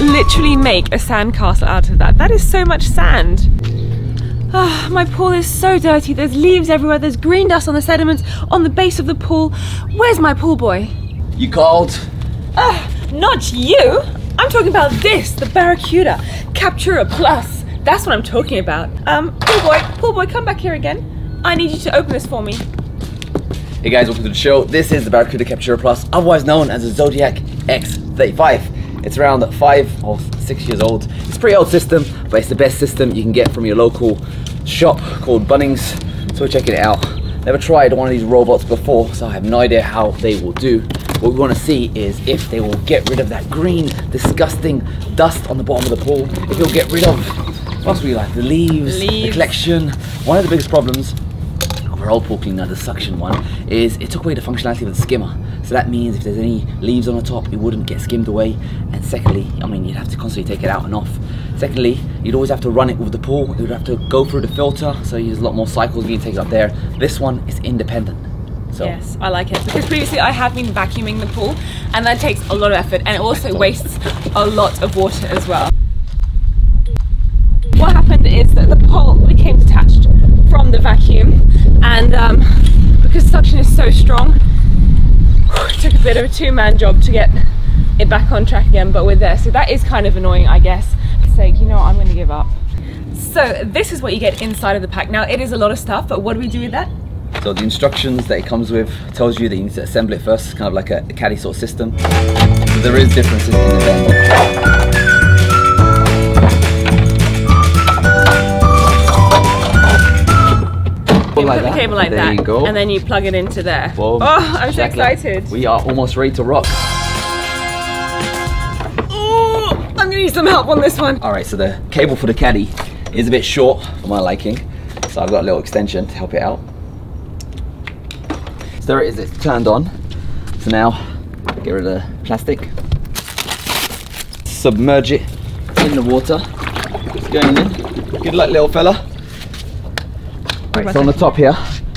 literally make a sandcastle out of that. That is so much sand. Oh, my pool is so dirty. There's leaves everywhere. There's green dust on the sediments, on the base of the pool. Where's my pool boy? You called. Not you. I'm talking about this, the Barracuda Captura Plus. That's what I'm talking about. Pool boy, come back here again. I need you to open this for me. Hey guys, welcome to the show. This is the Barracuda Captura Plus, otherwise known as the Zodiac CX35. It's around 5 or 6 years old. It's a pretty old system, but it's the best system you can get from your local shop called Bunnings. So we're checking it out. Never tried one of these robots before, so I have no idea how they will do. What we want to see is if they will get rid of that green, disgusting dust on the bottom of the pool. If it'll get rid of, what we like, the leaves, the collection. One of the biggest problems of our old pool cleaner, the suction one, is it took away the functionality of the skimmer. So that means if there's any leaves on the top, it wouldn't get skimmed away. And secondly, I mean, you'd have to constantly take it out and off. Secondly, you'd always have to run it with the pool. It would have to go through the filter, so there's a lot more cycles you need to take up there. This one is independent. So. Yes, I like it, because previously I have been vacuuming the pool, and that takes a lot of effort, and it also wastes a lot of water as well. What happened is that the pole became detached from the vacuum, and because suction is so strong, it took a bit of a two-man job to get it back on track again, but we're there. So that is kind of annoying, I guess. So, you know what, I'm going to give up. So this is what you get inside of the pack. Now, it is a lot of stuff, but what do we do with that? So the instructions that it comes with tells you that you need to assemble it first. It's kind of like a caddy sort of system. So there is differences in the design. You put the cable like that, and then you plug it into there. Boom. Oh, I'm so excited. We are almost ready to rock. Oh, I'm going to need some help on this one. All right, so the cable for the caddy is a bit short for my liking. So I've got a little extension to help it out. There it is, it's turned on. So now, get rid of the plastic. Submerge it in the water. It's going in. Good luck, little fella. Right, so on the top here,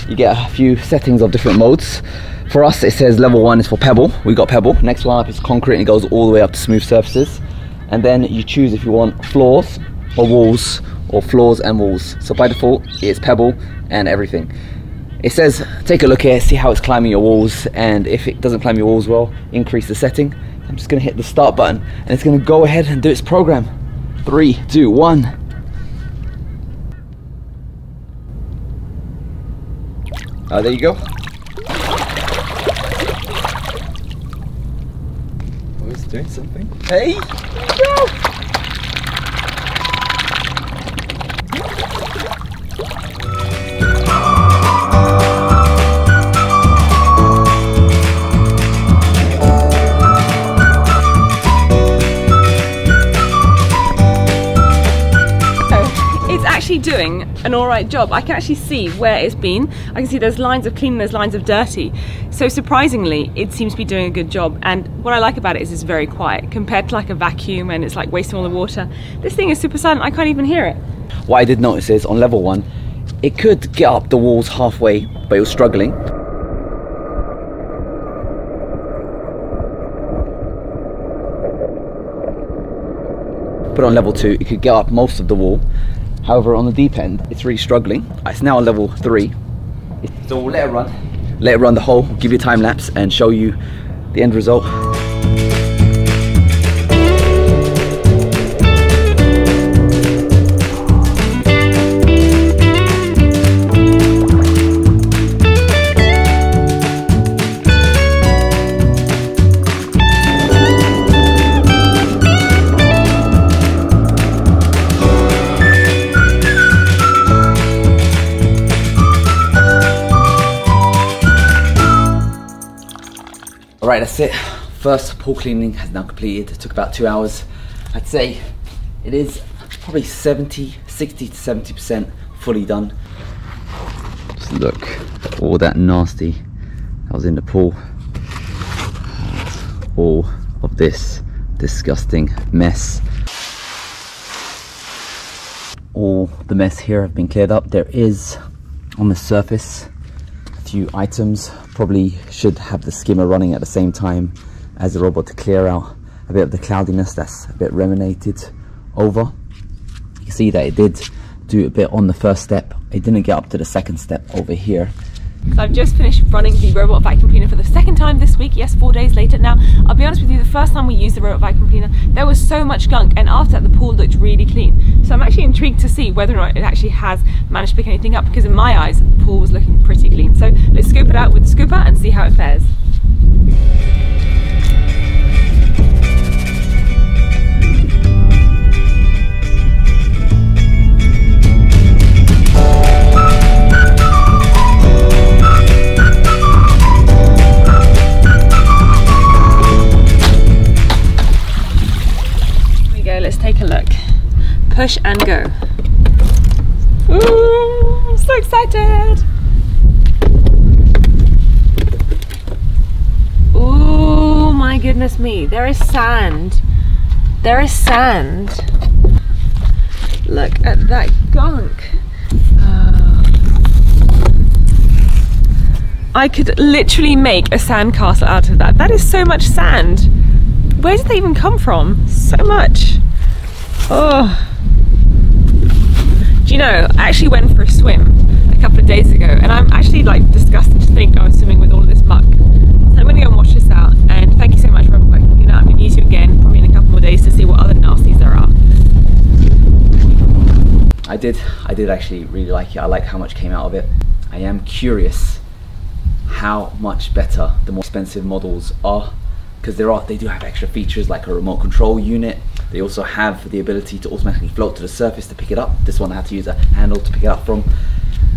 you get a few settings of different modes. For us, it says level 1 is for pebble. We got pebble. Next one up is concrete, and it goes all the way up to smooth surfaces. And then you choose if you want floors or walls, or floors and walls. So by default, it's pebble and everything. It says, take a look here, see how it's climbing your walls, and if it doesn't climb your walls well, increase the setting. I'm just gonna hit the start button, and it's gonna go ahead and do its program. 3, 2, 1. Oh, there you go. Oh, it's doing something. Hey! No! Doing an all right job. I can actually see where it's been. I can see there's lines of clean, there's lines of dirty. So surprisingly, it seems to be doing a good job. And what I like about it is it's very quiet compared to like a vacuum, and it's like wasting all the water. This thing is super silent. I can't even hear it. What I did notice is on level 1, it could get up the walls halfway, but it was struggling. But on level 2, it could get up most of the wall. However, on the deep end, it's really struggling. It's now on level 3. So we'll let it run. Let it run the whole, give you a time lapse and show you the end result. Right, that's it. First pool cleaning has now completed. It took about 2 hours. I'd say it is probably 60 to 70% fully done. Just look at all that nasty that was in the pool. All of this disgusting mess. All the mess here have been cleared up. There is on the surface a few items. Probably should have the skimmer running at the same time as the robot to clear out a bit of the cloudiness that's a bit ruminated over. You can see that it did do a bit on the first step. It didn't get up to the second step over here. So I've just finished running the robot vacuum cleaner for the second time this week. Yes, 4 days later. Now, I'll be honest with you, the first time we used the robot vacuum cleaner, there was so much gunk, and after that the pool looked really clean. So I'm actually intrigued to see whether or not it actually has managed to pick anything up, because in my eyes, the pool was looking pretty clean. So let's scoop it out with the scooper and see how it fares. Take a look. Push and go. Ooh, I'm so excited. Ooh, my goodness me. There is sand. There is sand. Look at that gunk. I could literally make a sand castle out of that. That is so much sand. Where did they even come from? So much. Oh, do you know, I actually went for a swim a couple of days ago, and I'm actually like disgusted to think I was swimming with all of this muck. So I'm going to go and wash this out, and thank you so much for working it out. I'm going to use you again probably in a couple more days to see what other nasties there are. I did actually really like it. I like how much came out of it. I am curious how much better the more expensive models are, because they do have extra features like a remote control unit. They also have the ability to automatically float to the surface to pick it up. This one I had to use a handle to pick it up from.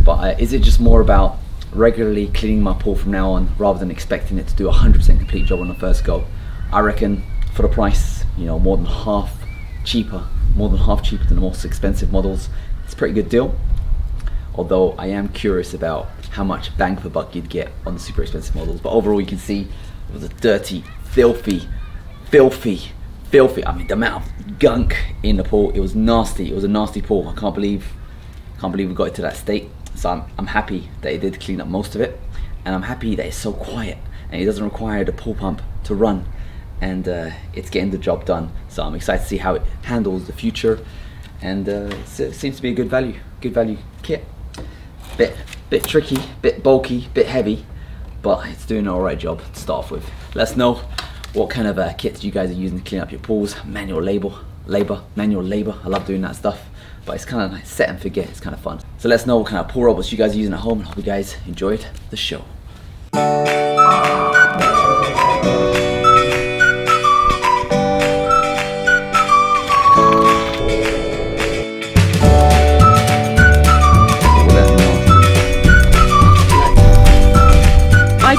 But is it just more about regularly cleaning my pool from now on rather than expecting it to do a 100% complete job on the first go? I reckon for the price, you know, more than half cheaper than the most expensive models, it's a pretty good deal. Although I am curious about how much bang for buck you'd get on the super expensive models. But overall, you can see it was a dirty, filthy, I mean the amount of gunk in the pool, it was nasty. It was a nasty pool. I can't believe we got it to that state. So I'm happy that it did clean up most of it, and I'm happy that it's so quiet and it doesn't require the pool pump to run, and it's getting the job done. So I'm excited to see how it handles the future, and it seems to be a good value kit. Bit tricky, bit bulky, bit heavy, but it's doing an alright job to start off with. Let us know what kind of kits you guys are using to clean up your pools. Manual labor, I love doing that stuff, but it's kind of like set and forget, it's kind of fun. So let us know what kind of pool robots you guys are using at home, and I hope you guys enjoyed the show. I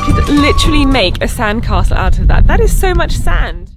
could literally make a sandcastle out of that. That is so much sand.